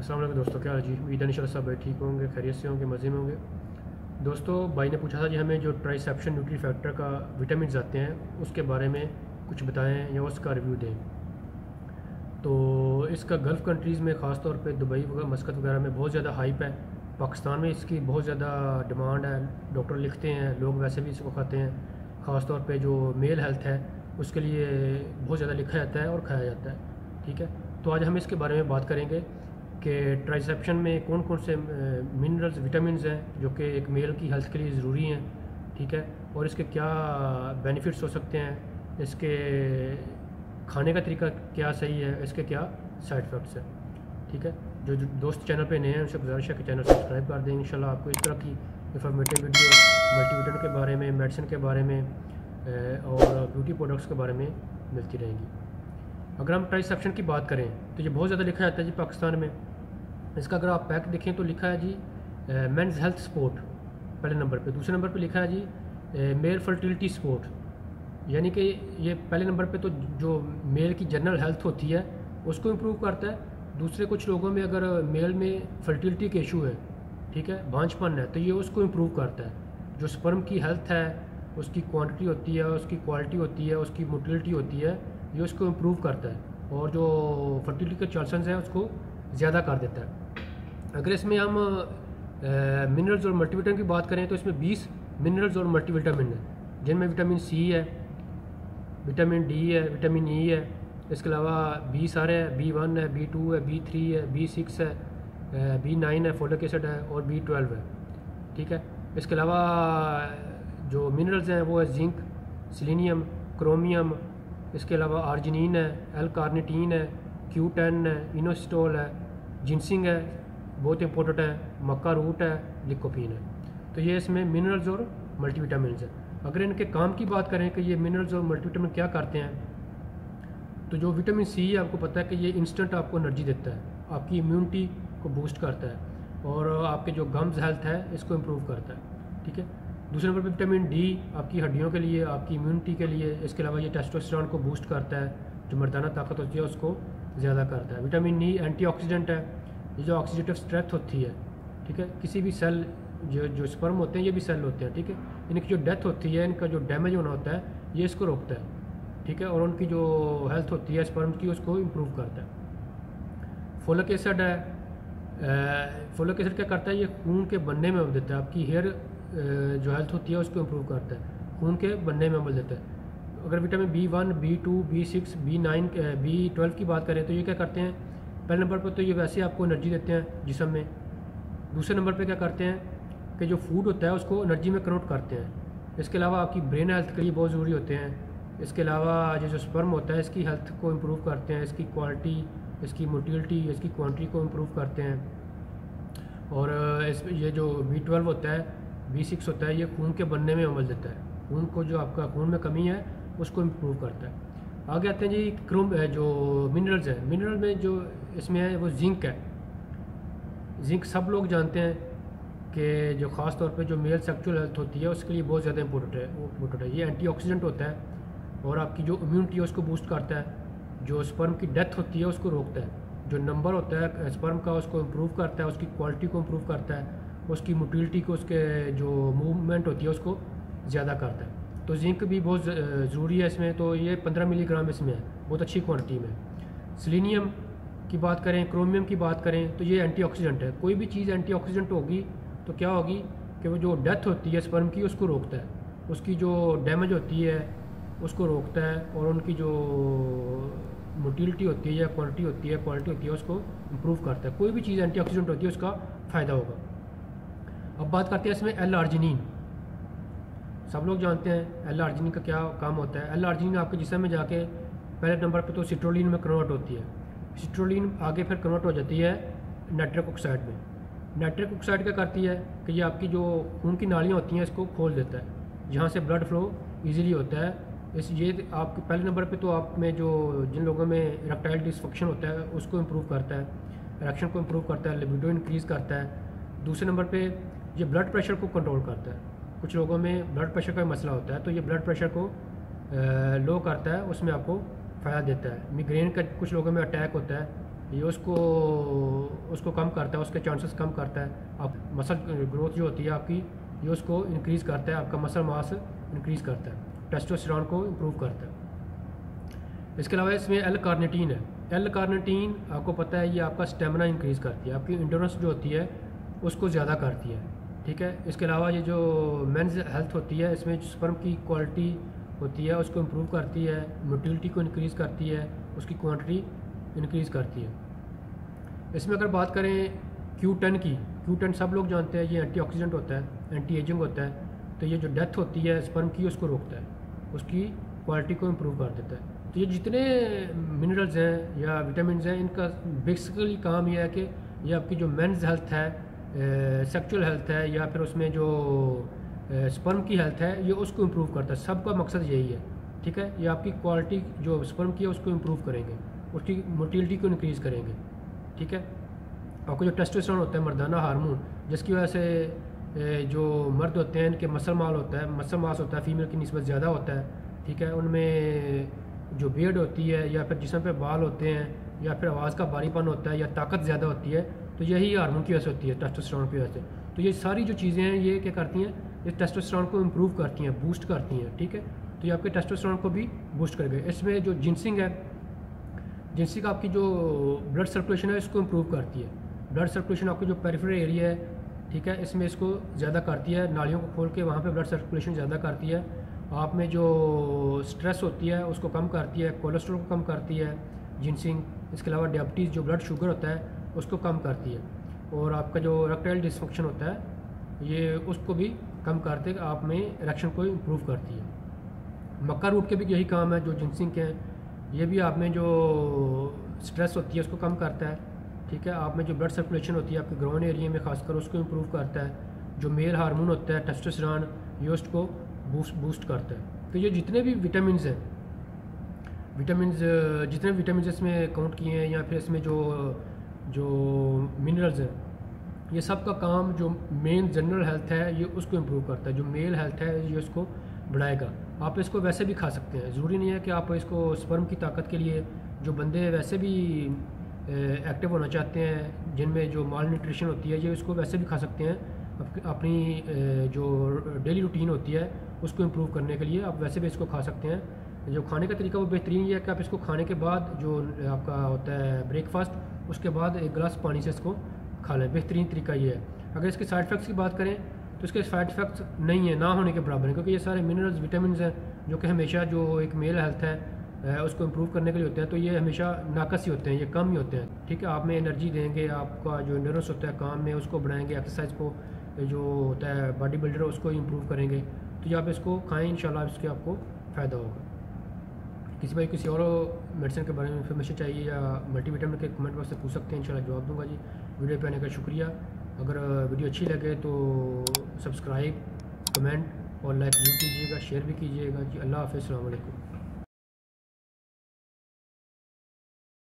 अस्सलाम वालेकुम दोस्तों, क्या हाल जी। उम्मीद है इंशाल्लाह सब ठीक होंगे, खैरियत से होंगे, मज़े में होंगे। दोस्तों, भाई ने पूछा था जी हमें जो ट्राइसेप्शन न्यूट्री फैक्टर का विटामिन आते हैं उसके बारे में कुछ बताएं या उसका रिव्यू दें। तो इसका गल्फ़ कंट्रीज़ में ख़ास तौर पे दुबई वगैरह मस्कत वगैरह में बहुत ज़्यादा हाइप है। पाकिस्तान में इसकी बहुत ज़्यादा डिमांड है, डॉक्टर लिखते हैं, लोग वैसे भी इसको खाते हैं। ख़ास तौर पे जो मेल हेल्थ है उसके लिए बहुत ज़्यादा लिखा जाता है और खाया जाता है। ठीक है, तो आज हम इसके बारे में बात करेंगे कि ट्राइसेप्शन में कौन कौन से मिनरल्स विटामिन हैं जो कि एक मेल की हेल्थ के लिए ज़रूरी हैं। ठीक है, और इसके क्या बेनिफिट्स हो सकते हैं, इसके खाने का तरीका क्या सही है, इसके क्या साइड इफ़ेक्ट्स हैं। ठीक है, जो दोस्त चैनल पे नए हैं उनसे गुजारिश है कि चैनल सब्सक्राइब कर दें। इंशाल्लाह आपको इस तरह की इंफॉर्मेटिव वीडियो मल्टीविटामिन के बारे में, मेडिसिन के बारे में और ब्यूटी प्रोडक्ट्स के बारे में मिलती रहेंगी। अगर हम ट्राइसेप्शन की बात करें तो ये बहुत ज़्यादा लिखा जाता है जी पाकिस्तान में। इसका अगर आप पैक देखें तो लिखा है जी मेंस हेल्थ सपोर्ट पहले नंबर पे, दूसरे नंबर पे लिखा है जी मेल फर्टिलिटी सपोर्ट, यानी कि ये पहले नंबर पे तो जो मेल की जनरल हेल्थ होती है उसको इम्प्रूव करता है। दूसरे कुछ लोगों में अगर मेल में फर्टिलिटी के इशू है, ठीक है, भांजपन है, तो ये उसको इम्प्रूव करता है। जो स्पर्म की हेल्थ है, उसकी क्वान्टिटी होती है, उसकी क्वालिटी होती है, उसकी मोटिलिटी होती है, ये उसको इम्प्रूव करता है और जो फर्टिलिटी के चांसेस हैं उसको ज़्यादा कर देता है। अगर इसमें हम मिनरल्स और मल्टीविटामिन की बात करें तो इसमें 20 मिनरल्स और मल्टीविटामिन हैं, जिनमें विटामिन सी है, विटामिन डी है, विटामिन ई है, इसके अलावा बी सारे हैं, B1 है, B2 है, B3 है, B6 है, B9 है, फोलिक एसिड है और B12 है। ठीक है, इसके अलावा जो मिनरल्स हैं वो है जिंक, सिलीनियम, क्रोमियम, इसके अलावा आर्जिनीन है, एल कार्निटाइन है, Q10 है, इनोस्टॉल है, जिनसिंग है, बहुत इंपॉर्टेंट है, मक्का रूट है, लिकोपीन है। तो ये इसमें मिनरल्स और मल्टीविटामिन है। अगर इनके काम की बात करें कि ये मिनरल्स और मल्टीविटामिन क्या करते हैं, तो जो विटामिन सी है आपको पता है कि ये इंस्टेंट आपको एनर्जी देता है, आपकी इम्यूनिटी को बूस्ट करता है और आपके जो गम्स हेल्थ है इसको इम्प्रूव करता है। ठीक है, दूसरे नंबर पर विटामिन डी आपकी हड्डियों के लिए, आपकी इम्यूनिटी के लिए, इसके अलावा ये टेस्टोस्टेरोन को बूस्ट करता है, जो मर्दाना ताकत होती है उसको ज़्यादा करता है। विटामिन ई एंटीऑक्सीडेंट है, ये जो ऑक्सीडेटिव स्ट्रेस होती है, ठीक है, किसी भी सेल जो स्पर्म होते हैं ये भी सेल होते हैं, ठीक है, इनकी जो डेथ होती है, इनका जो डैमेज होना होता है, ये इसको रोकता है। ठीक है, और उनकी जो हेल्थ होती है स्पर्म की उसको इम्प्रूव करता है। फोलिक एसिड है, फोलिक एसिड क्या करता है, ये खून के बनने में मदद देता है, आपकी हेयर जो हेल्थ होती है उसको इम्प्रूव करता है, खून के बनने में अमल देता है। अगर vitamin B1, B2, B6, B9, B12 की बात करें तो ये क्या करते हैं, पहले नंबर पर तो ये वैसे आपको एनर्जी देते हैं जिसम में, दूसरे नंबर पे क्या करते हैं कि जो फूड होता है उसको एनर्जी में कन्वर्ट करते हैं। इसके अलावा आपकी ब्रेन हेल्थ के लिए बहुत ज़रूरी होते हैं। इसके अलावा ये जो स्पर्म होता है इसकी हेल्थ को इम्प्रूव करते हैं, इसकी क्वालिटी, इसकी मोटिलिटी, इसकी क्वान्टिटी को इम्प्रूव करते हैं। और ये जो B12 होता है, B6 होता है, ये खून के बनने में अमल देता है, खून को जो आपका खून में कमी है उसको इम्प्रूव करता है। आगे आते हैं जी क्रोम जो मिनरल्स हैं, मिनरल में जो इसमें है वो जिंक है। जिंक सब लोग जानते हैं कि जो ख़ास तौर पे जो मेल सेक्सुअल हेल्थ होती है उसके लिए बहुत ज़्यादा इम्पोर्टेंट है। ये एंटीऑक्सीडेंट होता है और आपकी जो इम्यूनिटी है उसको बूस्ट करता है, जो स्पर्म की डेथ होती है उसको रोकता है, जो नंबर होता है स्पर्म का उसको इम्प्रूव करता है, उसकी क्वालिटी को इम्प्रूव करता है, उसकी मोटिलिटी को, उसके जो मूवमेंट होती है उसको ज़्यादा करता है। तो जिंक भी बहुत ज़रूरी है इसमें, तो ये 15 मिलीग्राम इसमें है, बहुत अच्छी क्वांटिटी में। सिलीनियम की बात करें, क्रोमियम की बात करें, तो ये एंटीऑक्सीडेंट है। कोई भी चीज़ एंटीऑक्सीडेंट होगी तो क्या होगी कि वो जो डेथ होती है स्पर्म की उसको रोकता है, उसकी जो डैमेज होती है उसको रोकता है और उनकी जो मोटिलिटी होती है या क्वांटिटी होती है, क्वालिटी होती है उसको इम्प्रूव करता है। कोई भी चीज़ एंटीऑक्सीडेंट होती है उसका फ़ायदा होगा। अब बात करते हैं इसमें एल आर्जिनीन, सब लोग जानते हैं एल आर्जिनीन का क्या काम होता है। एल आर्जिनीन आपके जिसम में जाके पहले नंबर पे तो सिट्रोलिन में कन्वर्ट होती है, सिट्रोलिन आगे फिर कन्वर्ट हो जाती है नाइट्रिक ऑक्साइड में। नाइट्रिक ऑक्साइड क्या करती है कि ये आपकी जो खून की नालियाँ होती हैं इसको खोल देता है, जहाँ से ब्लड फ्लो ईजिली होता है। ये आपके पहले नंबर पर तो आप में जो जिन लोगों में इरेक्टाइल डिस्फंक्शन होता है उसको इम्प्रूव करता है, इरेक्शन को इम्प्रूव करता है, लिबिडो इंक्रीज़ करता है। दूसरे नंबर पर ये ब्लड प्रेशर को कंट्रोल करता है, कुछ लोगों में ब्लड प्रेशर का मसला होता है तो ये ब्लड प्रेशर को लो करता है, उसमें आपको फ़ायदा देता है। मिग्रेन का कुछ लोगों में अटैक होता है ये उसको कम करता है, उसके चांसेस कम करता है। आप मसल ग्रोथ जो होती है आपकी, ये उसको इंक्रीज़ करता है, आपका मसल मास इंक्रीज़ करता है, टेस्टोस्टेरोन को इम्प्रूव करता है। इसके अलावा इसमें एल कार्निटाइन है। एल कार्निटाइन आपको पता है ये आपका स्टेमिना इंक्रीज़ करती है, आपकी इंड्योरेंस जो होती है उसको ज़्यादा करती है, ठीक है। इसके अलावा ये जो मेंस हेल्थ होती है, इसमें स्पर्म की क्वालिटी होती है उसको इम्प्रूव करती है, मोटिलिटी को इंक्रीज़ करती है, उसकी क्वांटिटी इंक्रीज़ करती है। इसमें अगर बात करें Q10 की, Q10 सब लोग जानते हैं ये एंटीऑक्सीडेंट होता है, एंटी एजिंग होता है, तो ये जो डेथ होती है स्पर्म की उसको रोकता है, उसकी क्वालिटी को इम्प्रूव कर देता है। तो ये जितने मिनरल्स हैं या विटामिन हैं, इनका बेसिकली काम यह है कि ये आपकी जो मेंस हेल्थ है, सेक्चुअल हेल्थ है, या फिर उसमें जो स्पर्म की हेल्थ है, ये उसको इम्प्रूव करता है। सबका मकसद यही है, ठीक है। ये आपकी क्वालिटी जो स्पर्म की है उसको इम्प्रूव करेंगे, उसकी मोटिलिटी को इंक्रीज़ करेंगे, ठीक है। आपको जो टेस्टोस्टेरोन होता है मर्दाना हार्मोन, जिसकी वजह से जो मर्द होते हैं इनके मसल माल होता है, मसल मास होता है फीमेल की नस्बत ज़्यादा होता है, ठीक है। उनमें जो बियर्ड होती है या फिर जिसम पे बाल होते हैं या फिर आवाज़ का भारीपन होता है या ताकत ज़्यादा होती है, तो यही हार्मोन की वजह से होती है, टेस्टोस्टेरोन की वजह से। तो ये सारी जो चीज़ें हैं ये क्या करती हैं, ये टेस्टोस्टेरोन को इम्प्रूव करती हैं, बूस्ट करती हैं, ठीक है। तो ये आपके टेस्टोस्टेरोन को भी बूस्ट करेगा। इसमें जो जिनसिंग है, जिनसिंग आपकी जो ब्लड सर्कुलेशन है इसको इम्प्रूव करती है। ब्लड सर्कुलेशन आपकी जो पेरिफेरल एरिया है, ठीक है, इसमें इसको ज़्यादा करती है, नालियों को खोल के वहाँ पे ब्लड सर्कुलेशन ज़्यादा करती है। आप में जो स्ट्रेस होती है उसको कम करती है, कोलेस्ट्रॉल को कम करती है जिनसिंग। इसके अलावा डायबिटीज़ जो ब्लड शुगर होता है उसको कम करती है, और आपका जो इरेक्टाइल डिस्फंक्शन होता है ये उसको भी कम करते, आप में इरेक्शन को इम्प्रूव करती है। मक्का रूट के भी यही काम है जो जिनसिंग के हैं, ये भी आप में जो स्ट्रेस होती है उसको कम करता है, ठीक है। आप में जो ब्लड सर्कुलेशन होती है आपके ग्रोन एरिया में खासकर उसको इम्प्रूव करता है। जो मेल हार्मोन होता है टेस्टोस्टेरोन, ये उसको बूस्ट करता है। तो ये जितने भी विटामिन हैं, जितने विटामिन इसमें काउंट किए हैं या फिर इसमें जो मिनरल्स हैं, ये सब का काम जो मेन जनरल हेल्थ है ये उसको इम्प्रूव करता है, जो मेल हेल्थ है ये उसको बढ़ाएगा। आप इसको वैसे भी खा सकते हैं, ज़रूरी नहीं है कि आप इसको स्पर्म की ताकत के लिए, जो बंदे वैसे भी एक्टिव होना चाहते हैं जिनमें जो माल न्यूट्रिशन होती है, ये इसको वैसे भी खा सकते हैं। अपनी जो डेली रूटीन होती है उसको इम्प्रूव करने के लिए आप वैसे भी इसको खा सकते हैं। जो खाने का तरीका वो बेहतरीन ये है कि आप इसको खाने के बाद जो आपका होता है ब्रेकफास्ट, उसके बाद एक गिलास पानी से इसको खा लें, बेहतरीन तरीका ये है। अगर इसके साइड इफ़ेक्ट्स की बात करें तो इसके साइड इफ़ेक्ट्स नहीं है, ना होने के बराबर है, क्योंकि ये सारे मिनरल्स विटामिन हैं जो कि हमेशा जो एक मेल हेल्थ है उसको इम्प्रूव करने के लिए होते हैं, तो ये हमेशा नाकस ही होते हैं, ये कम ही होते हैं, ठीक है। आप में एनर्जी देंगे, आपका जो एंड्योरेंस होता है काम में उसको बढ़ाएंगे, एक्सरसाइज को जो होता है बॉडी बिल्डर उसको इम्प्रूव करेंगे। तो ये आप इसको खाएँ, इंशाल्लाह इसके आपको फ़ायदा होगा। किसी भाई किसी और मेडिसिन के बारे में इन्फॉर्मेशन चाहिए या मल्टीविटामिन के कमेंट बॉक्स से पूछ सकते हैं, इंशाल्लाह जवाब दूंगा जी। वीडियो पे आने का शुक्रिया। अगर वीडियो अच्छी लगे तो सब्सक्राइब, कमेंट और लाइक भी कीजिएगा, शेयर भी कीजिएगा जी। अल्लाह हाफ़िज़, अस्सलाम वालेकुम।